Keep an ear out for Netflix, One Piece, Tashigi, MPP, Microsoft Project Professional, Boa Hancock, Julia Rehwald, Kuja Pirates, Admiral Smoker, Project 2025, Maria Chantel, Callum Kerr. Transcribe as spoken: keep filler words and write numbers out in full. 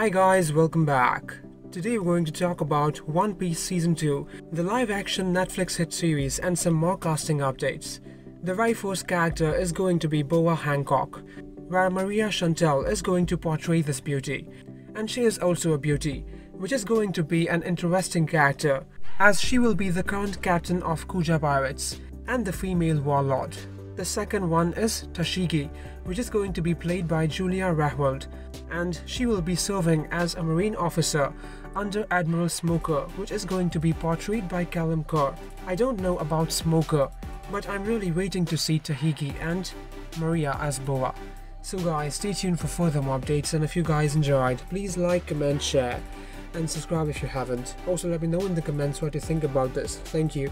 Hi guys, welcome back. Today we're going to talk about One Piece Season two, the live-action Netflix hit series, and some more casting updates. The very first character is going to be Boa Hancock, where Maria Chantel is going to portray this beauty. And she is also a beauty, which is going to be an interesting character, as she will be the current captain of Kuja Pirates and the female warlord. The second one is Tashigi, which is going to be played by Julia Rehwald, and she will be serving as a marine officer under Admiral Smoker, which is going to be portrayed by Callum Kerr. I don't know about Smoker, but I'm really waiting to see Tashigi and Maria as Boa. So guys, stay tuned for further more updates, and if you guys enjoyed, please like, comment, share, and subscribe if you haven't. Also let me know in the comments what you think about this. Thank you.